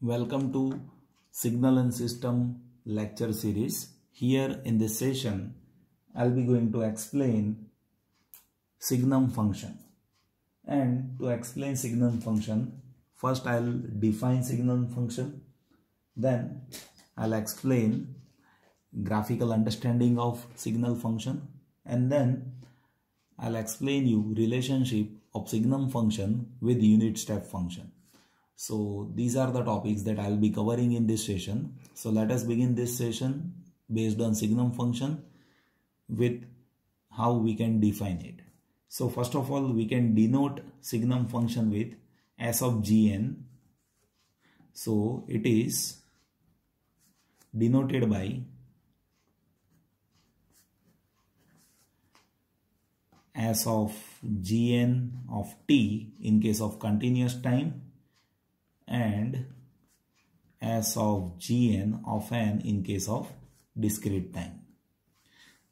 Welcome to Signal and System lecture series. Here in this session, I'll be going to explain Signum function. And to explain Signum function, first I'll define Signum function. Then I'll explain graphical understanding of signal function. And then I'll explain you relationship of Signum function with unit step function. So these are the topics that I'll be covering in this session. So let us begin this session based on Signum function with how we can define it. So first of all, we can denote Signum function with S of Gn. So it is denoted by S of Gn of t in case of continuous time, and S of Gn of n in case of discrete time.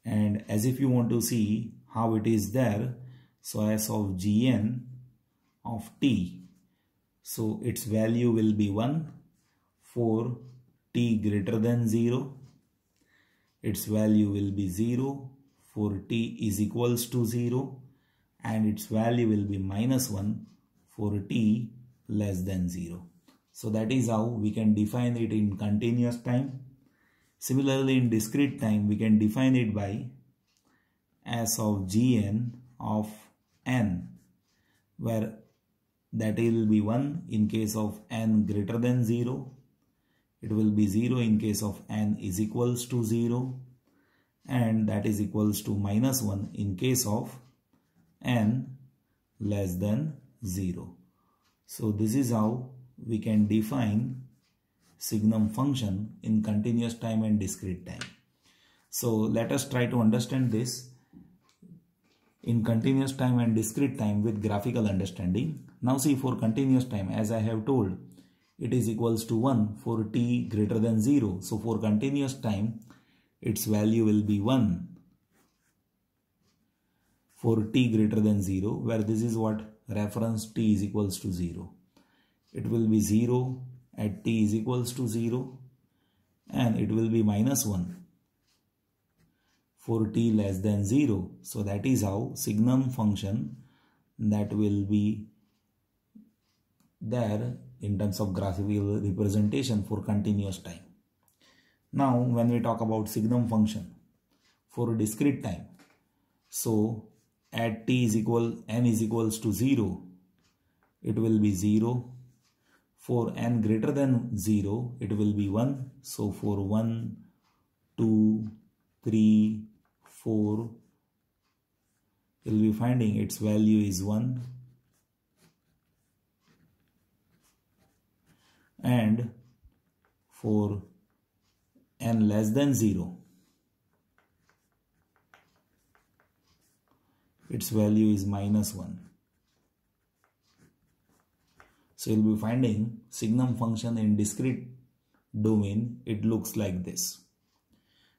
And as if you want to see how it is there, so S of Gn of t, so its value will be 1 for t greater than 0. Its value will be 0 for t is equals to 0, and its value will be minus 1 for t less than 0. So that is how we can define it in continuous time. Similarly, in discrete time, we can define it by S of Gn of n, where that will be 1 in case of n greater than 0. It will be 0 in case of n is equals to 0, and that is equals to minus 1 in case of n less than 0. So this is how we can define Signum function in continuous time and discrete time. So let us try to understand this in continuous time and discrete time with graphical understanding. Now see, for continuous time, as I have told, it is equals to 1 for t greater than 0. So for continuous time, its value will be 1 for t greater than 0, where this is what reference t is equals to 0. It will be 0 at t is equals to 0, and it will be minus 1 for t less than 0. So that is how Signum function that will be there in terms of graphical representation for continuous time. Now when we talk about Signum function for discrete time, so at t is equal n is equals to 0, it will be 0. For n greater than 0, it will be 1. So for 1, 2, 3, 4, you will be finding its value is 1. And for n less than 0, its value is minus 1. So you'll be finding Signum function in discrete domain, it looks like this.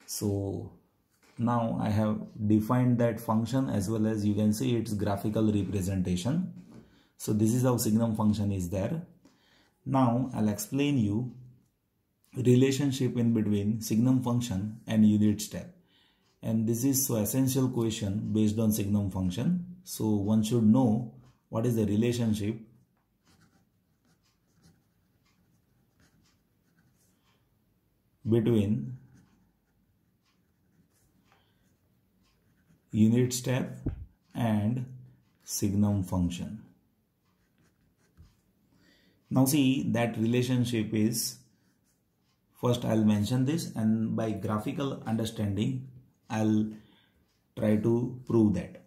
So now I have defined that function, as well as you can see its graphical representation. So this is how Signum function is there. Now I'll explain you relationship in between Signum function and unit step. And this is so essential question based on Signum function. So one should know what is the relationship between unit step and Signum function. Now see, that relationship is, first I'll mention this, and by graphical understanding I'll try to prove that.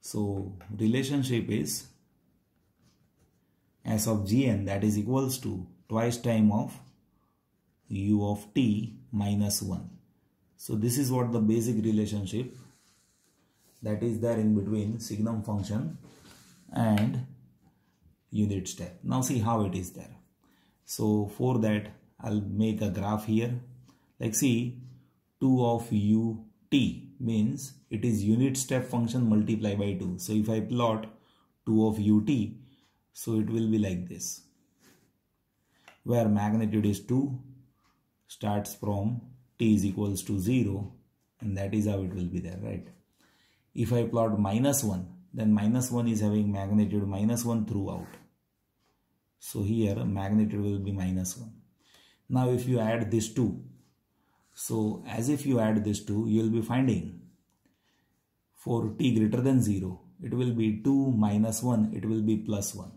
So relationship is S of Gn, that is equals to twice time of u of t minus 1. So this is what the basic relationship that is there in between Signum function and unit step. Now see how it is there. So for that I'll make a graph here. Like see, 2 of u t means it is unit step function multiplied by 2. So if I plot 2 of u t, so it will be like this. where magnitude is 2, starts from t is equals to 0, and that is how it will be there, right? If I plot -1, then -1 is having magnitude -1 throughout. So here magnitude will be -1. Now if you add this 2, so as if you add this 2, you will be finding for t greater than 0, it will be 2 minus 1, it will be plus 1.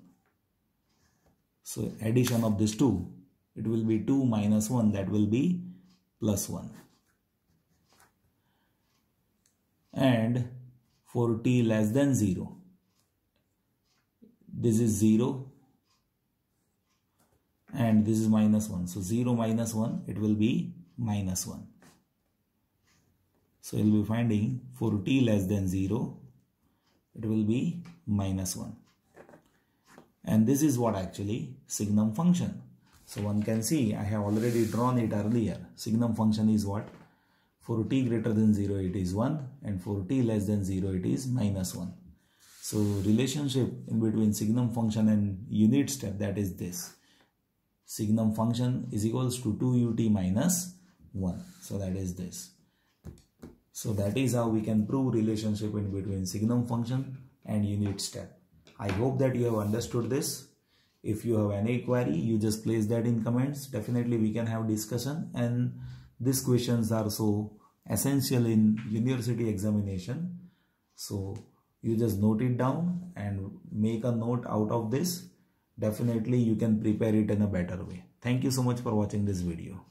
So addition of this 2, it will be 2 minus 1, that will be plus 1. And for t less than 0, this is 0 and this is -1. So 0 minus 1, it will be -1. So you'll be finding for t less than 0, it will be -1. And this is what actually Signum function. So one can see, I have already drawn it earlier. Signum function is what? For t greater than 0, it is 1, and for t less than 0, it is -1. So relationship in between Signum function and unit step, that is this. Signum function is equals to 2ut minus 1. So that is this. So that is how we can prove relationship in between Signum function and unit step. I hope that you have understood this. If you have any query, you just place that in comments. Definitely we can have discussion, and these questions are so essential in university examination. So you just note it down and make a note out of this. Definitely you can prepare it in a better way. Thank you so much for watching this video.